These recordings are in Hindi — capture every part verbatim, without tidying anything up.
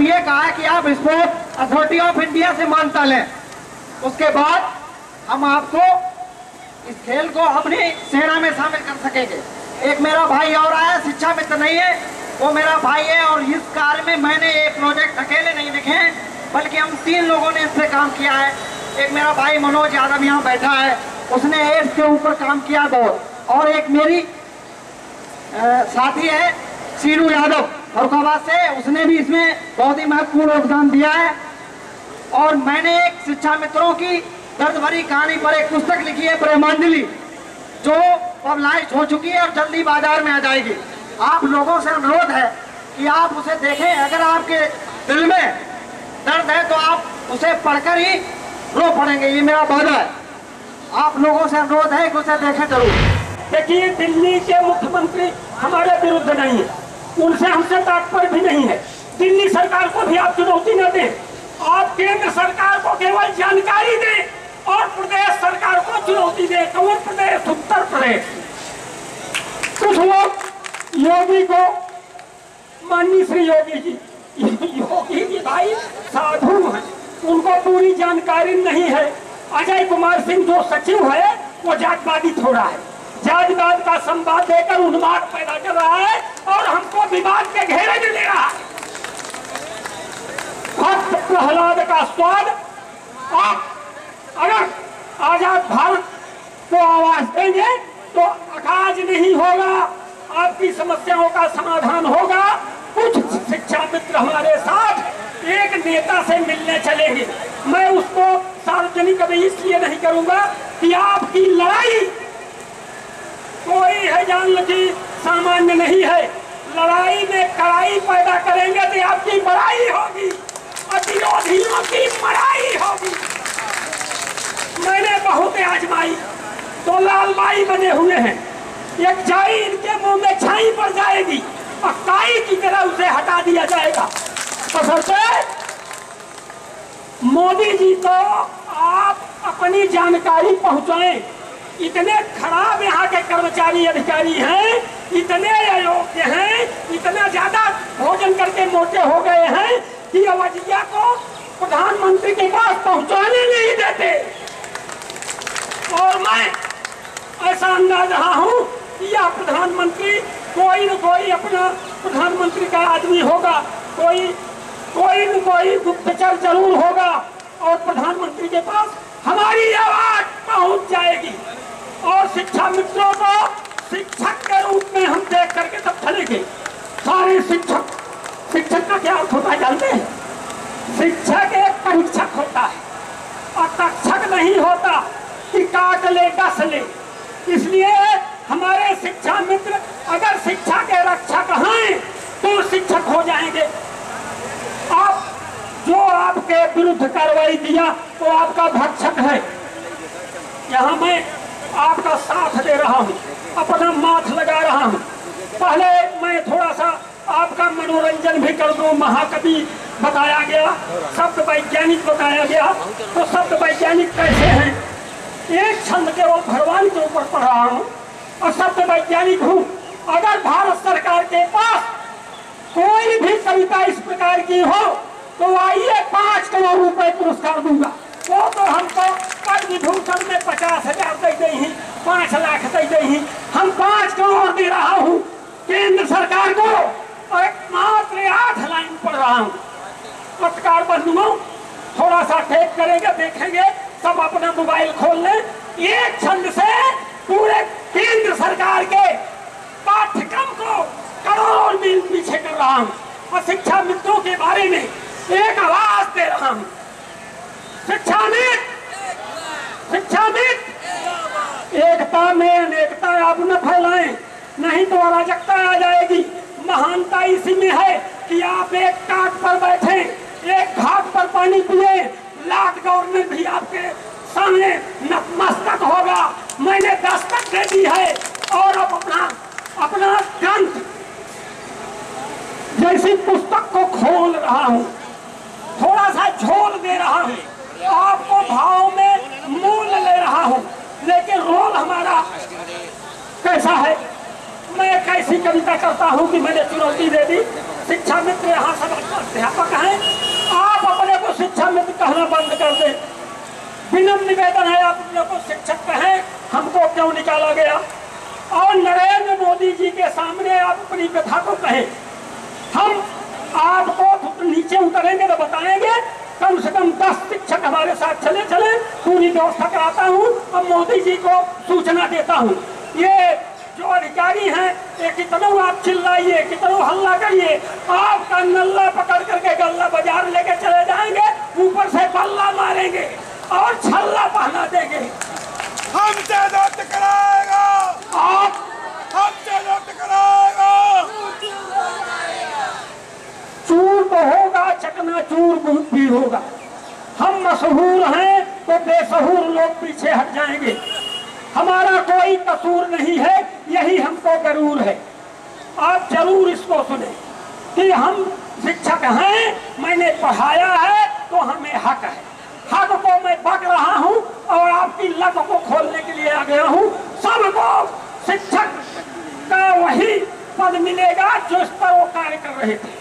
इसलिए कहा है कि आप इसको अथॉरिटी ऑफ इंडिया से मानता लें। उसके बाद हम आपको इस खेल को अपनी सेना में शामिल कर सकेंगे। एक मेरा भाई और आया, शिक्षा मित्र नहीं है, वो मेरा भाई है और इस कार्य में मैंने ये प्रोजेक्ट अकेले नहीं लिखे हैं, बल्कि हम तीन लोगों ने इस पर काम किया है। एक मेरा भाई मनोज आदम यहाँ बैठा है, उसने एड्स के ऊपर काम किया बहुत, और एक मेरी साथी है सीनू यादव फरुखाबाद से, उसने भी इसमें बहुत ही महत्वपूर्ण योगदान दिया है। और मैंने एक शिक्षा मित्रों की दर्द भरी कहानी पर एक पुस्तक लिखी है प्रेमांजलि, जो पब्लिश हो चुकी है और जल्दी बाजार में आ जाएगी। आप लोगों से अनुरोध है कि आप उसे देखें। अगर आपके दिल में दर्द है तो आप उसे पढ़कर ही रो पड़ेंगे, ये मेरा वादा है। आप लोगों से अनुरोध है कि उसे देखें जरूर। देखिए, दिल्ली के मुख्यमंत्री हमारे विरुद्ध नहीं है, उनसे हमसे तात्पर्य भी नहीं है। दिल्ली सरकार को भी आप चुनौती न दें, आप केंद्र सरकार को केवल जानकारी दें और प्रदेश सरकार को चुनौती दें। कौन प्रदेश? उत्तर प्रदेश। कुछ लोग योगी को, माननीय श्री योगी जी, योगी जी भाई साधु हैं, उनको पूरी जानकारी नहीं है। अजय कुमार सिंह जो सचिव है वो जातवादी थोड़ा है, जातिवाद का संवाद देकर उन्माद पैदा कर रहा है और हमको विवाद के घेरे में ले रहा है। भक्त प्रहलाद का स्वाद आप अगर आजाद भारत को आवाज देंगे तो अकाज नहीं होगा, आपकी समस्याओं का समाधान होगा। कुछ शिक्षा मित्र हमारे साथ एक नेता से मिलने चलेंगे, मैं उसको सार्वजनिक अभी इसलिए नहीं करूंगा कि आपकी लड़ाई कोई है जान लो कि सामान्य नहीं है। लड़ाई में कड़ाई पैदा करेंगे तो आपकी बड़ाई होगी, अतिरोधियों की मड़ाई होगी। मैंने बहुत आजमाई, तो लाल बाई बने हुए हैं, एक जाई इनके मुंह में छाई पड़ जाएगी और काई की तरह उसे हटा दिया जाएगा। बशर्ते मोदी जी को आप अपनी जानकारी पहुंचाएं। इतने खराब यहाँ के कर्मचारी अधिकारी हैं, इतने अयोग्य हैं, इतना ज्यादा भोजन करके मोटे हो गए हैं कि अवधिया को प्रधानमंत्री के पास पहुँचाने नहीं देते। और मैं ऐसा अंदाज रहा हूँ कि यह प्रधानमंत्री कोई न कोई अपना प्रधानमंत्री का आदमी होगा, कोई कोई न कोई गुप्तचर जरूर होगा और प्रधानमंत्री के पास हमारी आवाज पहुँच जाएगी। और शिक्षा मित्रों को शिक्षक के रूप में हम देख करके सब चलेंगे। सारे शिक्षक, शिक्षक का क्या अर्थ होता है जानते हैं? शिक्षक एक परीक्षक होता है और तक्षक नहीं होता कि काट ले कस ले। इसलिए हमारे शिक्षा मित्र अगर शिक्षा के रक्षा कहें तो शिक्षक हो जाएंगे। आप जो आपके विरुद्ध कार्रवाई दिया वो तो आपका भक्षक है। यहाँ मैं आपका साथ दे रहा हूँ, अपना माथ लगा रहा हूँ। पहले मैं थोड़ा सा आपका मनोरंजन भी कर दूँ। महाकवि बताया गया, शब्द वैज्ञानिक बताया गया, तो शब्द वैज्ञानिक कैसे हैं? एक छंद के वो भगवान के ऊपर पढ़ रहा हूँ और शब्द वैज्ञानिक हूँ। अगर भारत सरकार के पास कोई भी कविता इस प्रकार की हो तो आइए पाँच करोड़ रुपए पुरस्कार दूंगा। वो तो हमको पद्म भूषण में पचास हजार दे गई है, पाँच लाख दे गई है, हम पाँच करोड़ दे रहा हूँ केंद्र सरकार को और मात्र आठ लाइन पढ़ रहा हूँ। पत्रकार बंधुओं, थोड़ा सा टेक करेंगे, देखेंगे, सब अपना मोबाइल खोल लें। एक छंद से पूरे केंद्र सरकार के पाठ्यक्रम को करोड़ों मील पीछे कर रहा हूँ और शिक्षा मित्रों के बारे में एक आवाज दे रहा हूँ। शिक्षा मित्र, शिक्षा मित्र, एकता में अनेकता आप न फैलाएं, नहीं तो अराजकता आ जाएगी। महानता इसी में है कि आप एक काट पर बैठे, एक घाट पर पानी पिए। लाट गवर्नमेंट भी आपके सामने नतमस्तक होगा। मैंने दस्तक दे दी है और अब अपना अपना ग्रंथ जैसी पुस्तक को खोल रहा हूँ, थोड़ा सा झोल दे रहा हूँ, आपको भाव में मूल ले रहा हूँ। लेकिन रोल हमारा कैसा है? मैं कैसी कविता करता हूँ कि मैंने चुनौती दे दी। शिक्षा मित्र यहाँ सब अध्यापक हैं, आप अपने को शिक्षा मित्र कहना बंद कर दें। विनम्र निवेदन है, आप अपने को शिक्षक कहें, हमको क्यों निकाला गया। और नरेंद्र मोदी जी के सामने आप अपनी व्यथा को कहें, हम आपको नीचे उतरेंगे तो बताएंगे, कम से कम दस शिक्षक हमारे साथ चले चले पूरी व्यवस्था कराता हूँ और मोदी जी को सूचना देता हूँ। ये जो अधिकारी हैं, ये कितना आप चिल्लाइए, कितना हल्ला करिए, आपका नल्ला पकड़ करके गल्ला बाजार लेके चले जाएंगे, ऊपर से बल्ला मारेंगे और छल्ला पहना देंगे। हमसे दर्द कराएगा आप, हमसे दर्द कराएगा। चूर तो होगा, चकना चूर भी होगा। हम मशहूर हैं तो बेसहूर लोग पीछे हट जाएंगे। हमारा कोई कसूर नहीं है, यही हमको गरूर है। आप जरूर इसको सुने कि हम शिक्षक हैं, मैंने पढ़ाया है तो हमें हक है। हक को मैं पक रहा हूँ और आपकी लत को खोलने के लिए आ गया हूँ। सबको शिक्षक का वही पद मिलेगा जो इस पर वो कार्य कर रहे थे।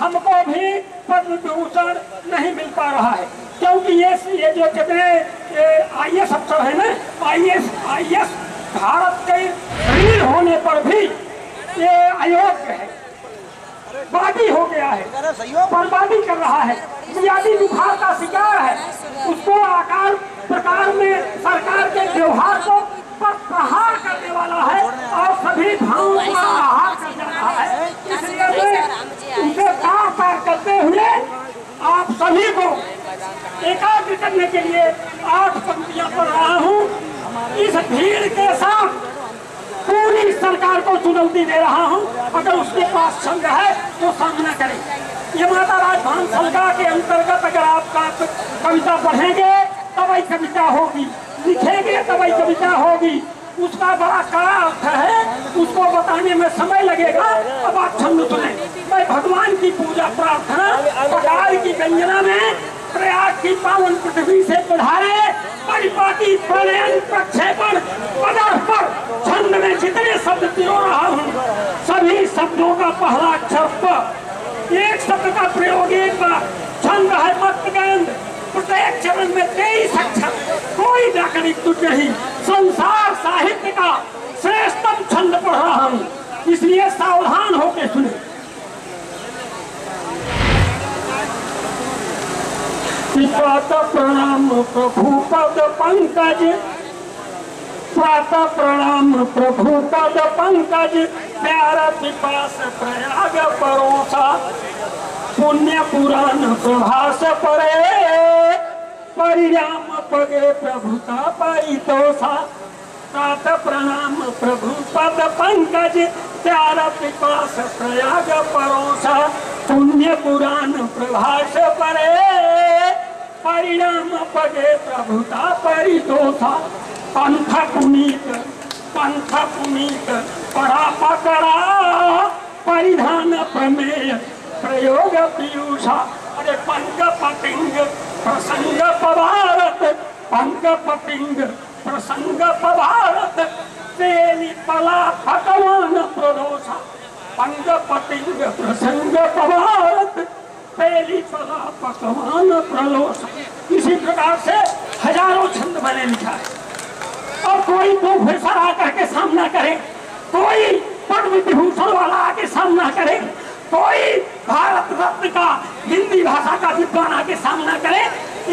हमको भी पद्म विभूषण नहीं मिल पा रहा है, क्योंकि ये ये जो जितने आई एस अफसर है ना, I S I S Bharat के रील होने पर भी ये अयोग्य है, बागी हो गया है, बर्बादी कर रहा है, बुनियादी बुखार का शिकार है। उसको आकार प्रकार में सरकार के व्यवहार को पर प्रहार करने वाला है और सभी भावों का आहार कर रहा है। इसलिए उसे पार पार करते हुए आप सभी को एकाग्र करने के लिए आठ पंक्तियां पढ़ रहा हूँ। इस भीड़ के साथ पूरी सरकार को चुनौती दे रहा हूँ, अगर उसके पास संग है तो सामना करें। ये माता राजभान सलगा के अंतर्गत अगर आप कविता पढ़ेंगे तब ही कविता होगी, लिखेंगे तब ही कविता होगी। उसका बड़ा कड़ा अर्थ है, उसको बताने में समय लगेगा। अब आप छंद सुने। मैं भगवान की पूजा प्रार्थना प्रकार की व्यंजना में प्रयाग की पावन पृथ्वी से पधारे परिपाटी प्रणयन प्रक्षेपण पदार्थ पर छंद में जितने शब्द पिरो रहा हूँ, सभी शब्दों का पहला अक्षर पर एक शब्द का प्रयोग एक बार। छंद है मतगंध, प्रत्येक चरण में तेईस अक्षर, कोई व्याकरणिक तुझ नहीं। संसार साहित्य का श्रेष्ठतम छंद पढ़ रहा हूँ, इसलिए सावधान होकर सुने। प्रातः प्रणाम प्रभुपद पंकज, प्रातः प्रणाम प्रभुपद पंकज, प्यारा पिपास प्रयाग परोसा, पुण्य पुराण प्रभास परे, परिणाम पगे प्रभुता पाई दोषा। प्रातः प्रणाम प्रभु पद पंकज, त्यार पिपास प्रयाग परोसा, पुण्य पुराण प्रभास परे, परिणाम पगे प्रभुता पाई दोषा। पंथ पुनीत पंथ पुनीत पढ़ा पकड़ा, परिधान प्रमेय प्रयोग पीयूषा। अरे पंग पतिंग प्रसंग पवारत, पंग पतिंग प्रसंग पवारत, तेली पला पकवान प्रदोषा। पंग पतिंग प्रसंग पवारत, तेली पला पकवान प्रदोषा। इसी प्रकार से हजारों छंद मैंने लिखा है। और कोई प्रोफेसर आकर के सामना करे, कोई पद्म विभूषण वाला आके सामना करे, कोई भारत रत्न का हिंदी भाषा का विद्वान आके सामना करे,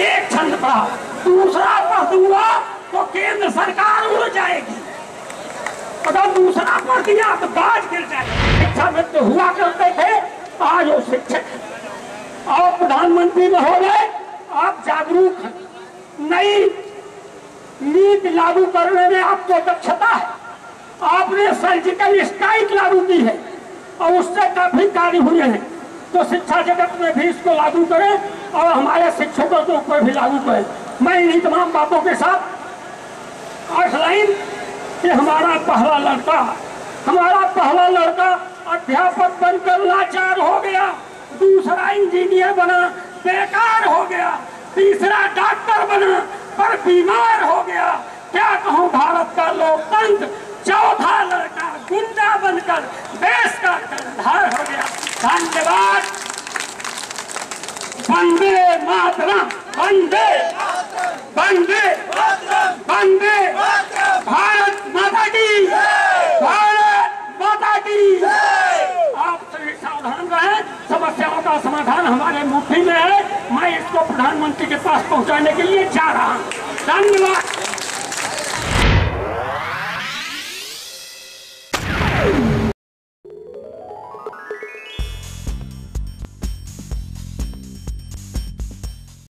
एक छंद पढ़ा, दूसरा पढ़ दूंगा तो केंद्र सरकार उड़ जाएगी। अगर दूसरा पढ़ दिया तो बाज गिर जाएगी। शिक्षा मित्र हुआ करते थे, आज वो शिक्षक है। और प्रधानमंत्री महोदय, आप जागरूक हैं, नई नीति लागू करने में आपको दक्षता है। आपने सर्जिकल स्ट्राइक लागू की है और उससे काफी कार्य हुए हैं, तो शिक्षा जगत में भी इसको लागू करें और हमारे शिक्षकों के ऊपर भी लागू करें। मैं इन्हीं तमाम बातों के साथ आठ लाइन कि हमारा पहला लड़का, हमारा पहला लड़का अध्यापक बनकर लाचार हो गया, दूसरा इंजीनियर बना बेकार हो गया, तीसरा डॉक्टर बना पर बीमार हो गया। क्या कहूँ, भारत का लोकतंत्र चौथा लड़का गुंडा बनकर देश का कर्णधार हो गया। धन्यवाद। वंदे मातरम, वंदे वंदे वंदे, भारत माता की, भारत माता की। आप सभी सावधान रहें, समस्याओं का समाधान हमारे मुट्ठी में है। मैं इसको प्रधानमंत्री के पास पहुंचाने के लिए जा रहा हूँ। धन्यवाद।